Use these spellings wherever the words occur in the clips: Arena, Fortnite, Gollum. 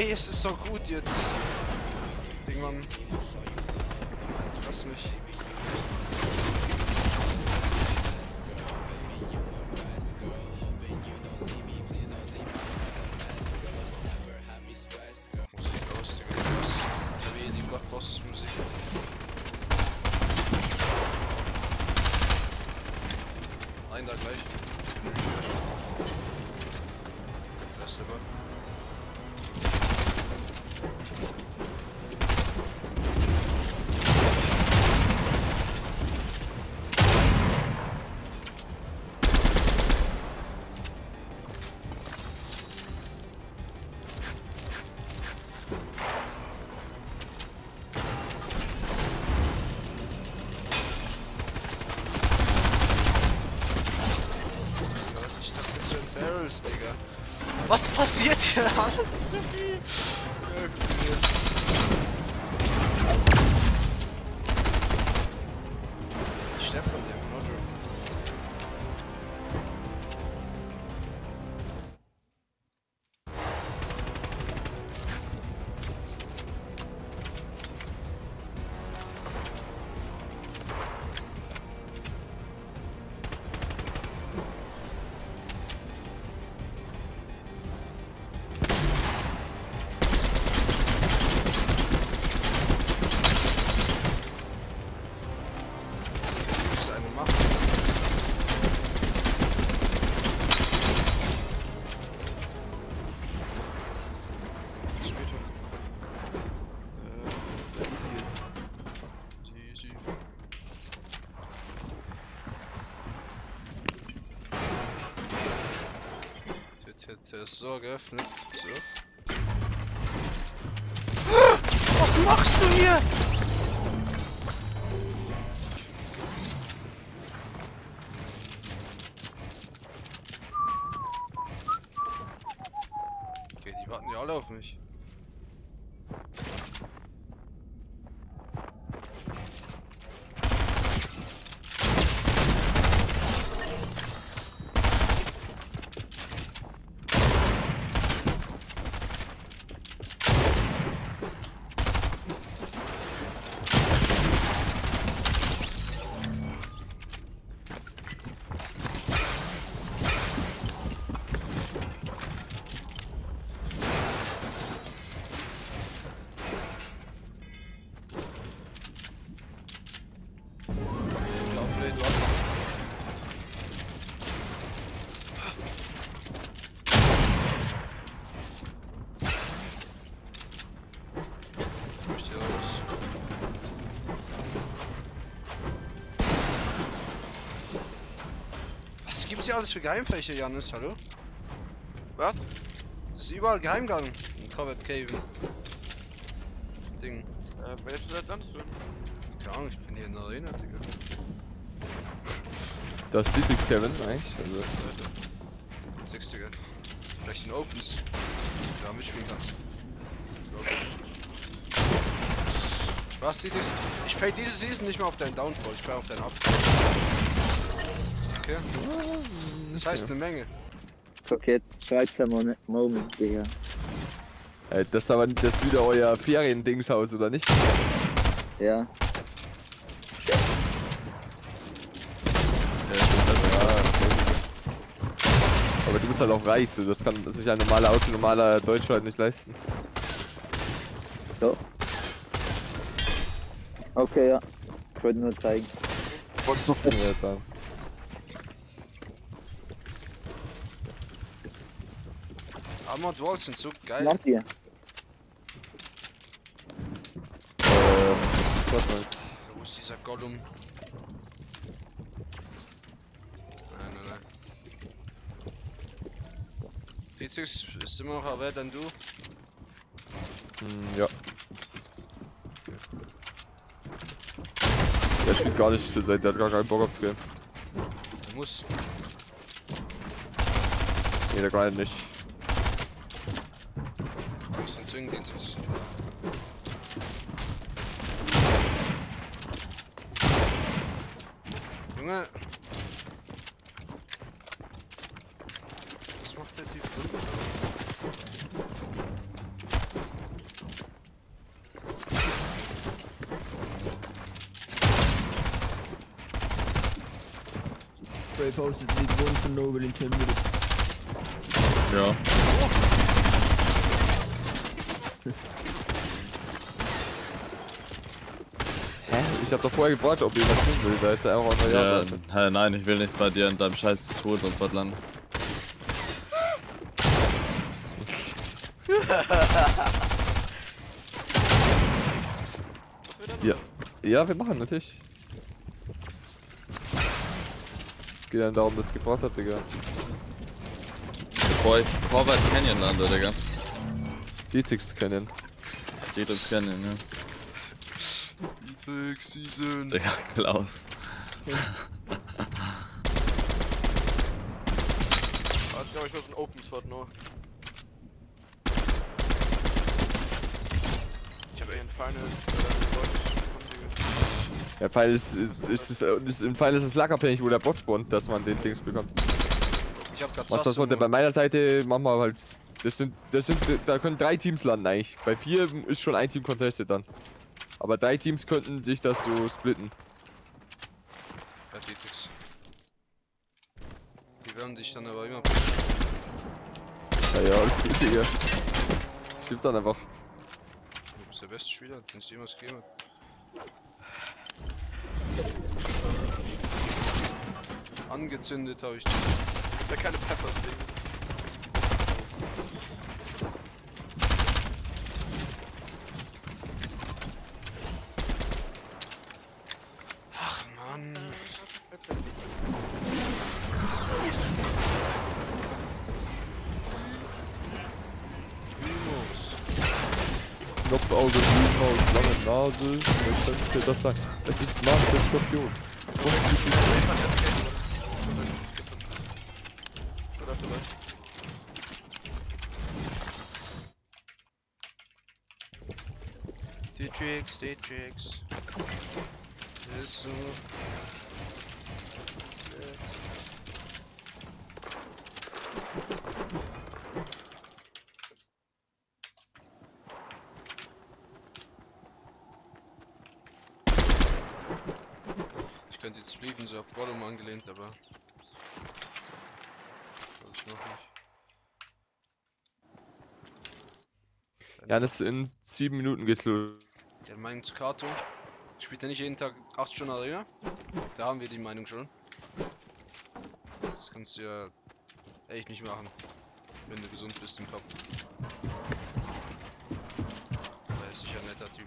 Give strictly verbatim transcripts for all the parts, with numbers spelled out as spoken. Ey, es ist so gut jetzt. Dingmann. Lass mich. Musik aus, Dingmann. Ich habe hier die Gottlos-Musik. Ein da gleich. Das ist aber. Digga. Was passiert hier? Das ist zu viel. Ich sterbe von dem Notro. Der ist so geöffnet. So. Was machst du hier? Okay, die warten ja alle auf mich. Gibt es hier alles für Geheimfächer, Janis? Hallo? Was? Es ist überall Geheimgang. In Covered Cave. Ding. Äh, welche Seite landest du? Keine Ahnung, ich bin hier in der Arena, Digga. Das ist Lieblings Kevin eigentlich. Also. Sechs, Digga. Vielleicht in Opens. Da mitspielen kannst. Spaß, Lieblings. Ich pay diese Season nicht mehr auf deinen Downfall, ich pay auf deinen Upfall. Okay. Das heißt eine Menge. Okay, Schweizer Moment, Digga. Ey, das ist aber das wieder euer Ferien-Dingshaus, oder nicht? Ja. Ja, das war... Aber du bist halt auch reich, so. Das kann sich ein normaler Auto, normaler Deutscher halt nicht leisten. So. Okay, ja. Ich wollte nur zeigen. Wolltest du finden, Alter. Armored Walls sind so geil. Macht ihr? Ähm, Fortnite. Wo ist dieser Gollum? Nein, nein, nein. T sechs ist immer noch erwähnt, dann du? Mm, ja. Der spielt gar nicht, der hat gar keinen Bock aufs Game. Der muss. Nee, der kann nicht. Zwingen den Tisch. Junge! Was macht der Typ? spray posted did one for Noble in ten minutes. Yeah. Hä? Ich hab doch vorher gewartet, ob jemand hin will, da ist er einfach mal ja. Hä, nein, ich will nicht bei dir in deinem scheiß Hut sonst was landen. Ja. Ja, wir machen natürlich. Es geht dann darum, dass es gebracht hat, Digga. Bevor ich Corvette Canyon lande, Digga. D-Tix Canyon. D-Tix Canyon, ja. D-Tix, die sind. Digga, Klaus. Okay. Ah, ich glaube, ich muss einen Open Spot nur. Ich hab eh einen Final. Der Pfeil ist, ist, ist, ist, im Pfeil ist es lagabhängig, wo der Bot spawnt, dass man den Dings bekommt. Ich hab grad was das bei meiner Seite machen wir halt. Das sind, das sind, da können drei Teams landen eigentlich. Bei vier ist schon ein Team contested dann. Aber drei Teams könnten sich das so splitten. Ja, die Dicks. Die werden dich dann aber immer. Ja, ja, alles gut, Digga. Stimmt dann einfach. Du bist der beste Spieler, den es jemals gegeben hat. Angezündet habe ich nicht. Da keine Pepper drin. Ach man. Knopfauge, Bluthaus, lange Nase. Was könnte das sein? Es ist Mars der Skorpion. D-Tricks, D-Tricks. Ist so. Ich könnte jetzt fliegen, so auf Gollum angelehnt, aber. Soll ich noch nicht. Ja, das in sieben Minuten geht's los. Der Meinungskato spielt ja nicht jeden Tag acht Stunden Arena. Da haben wir die Meinung schon. Das kannst du ja echt nicht machen, wenn du gesund bist im Kopf. Er ist sicher ein netter Typ.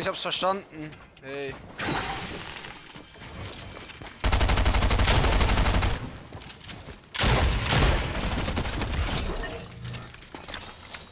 Ich hab's verstanden. Hey.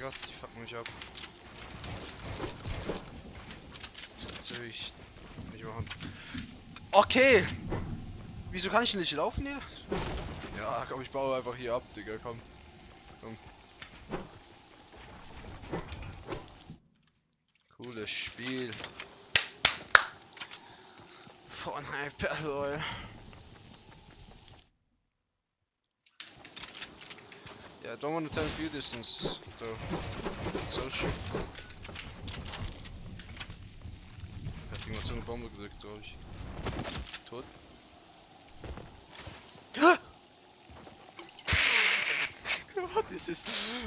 Gott, die fucken mich ab. Das kann ich nicht machen. Okay! Wieso kann ich denn nicht laufen hier? Ja, komm, ich baue einfach hier ab, Digga, komm. Komm. Cooles Spiel. Fortnite Battle. Yeah, I don't want to tell view distance though. It's so shit. Hat irgendwas so eine Bombe gedrückt, glaube ich. Tot? What is this?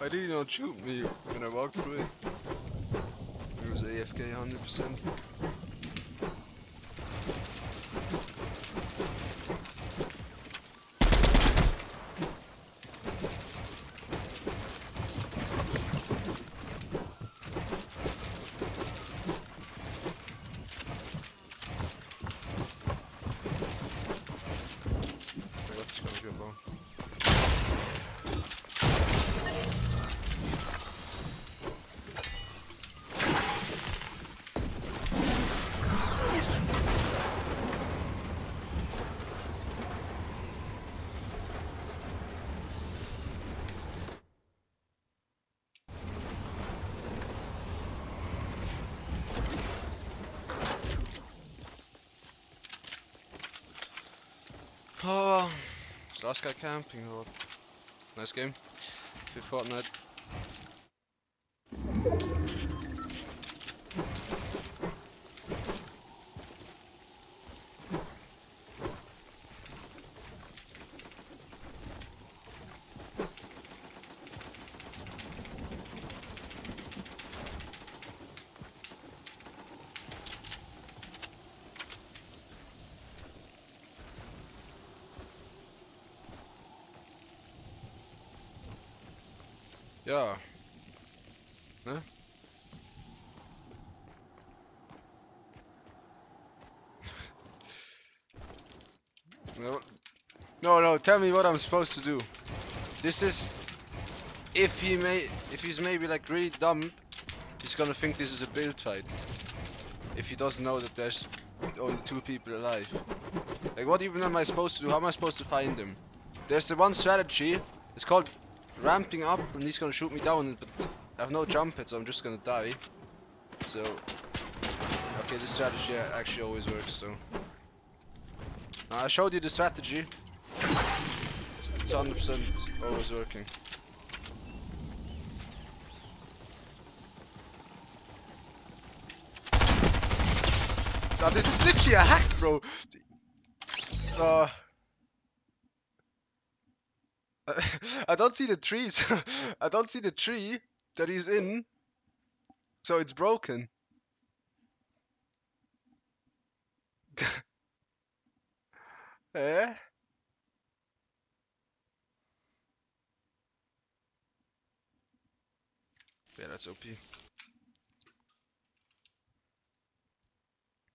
Why did you not shoot me when I walked through it? It was A F K one hundred percent. Straska Camping Road. Nice game für Fortnite. Ja, ne? No, no, no, tell me what I'm supposed to do. This is, if he may, if he's maybe like really dumb, he's gonna think this is a build fight. If he doesn't know that there's only two people alive. Like what even am I supposed to do? How am I supposed to find him? There's the one strategy, it's called ramping up, and he's gonna shoot me down, but I have no jump hit, so I'm just gonna die. So, okay, this strategy actually always works, though. Now, I showed you the strategy. It's, it's one hundred percent always working. Now, this is literally a hack, bro! Uh... I don't see the trees. I don't see the tree that he's in, so it's broken. Eh? Yeah, that's O P.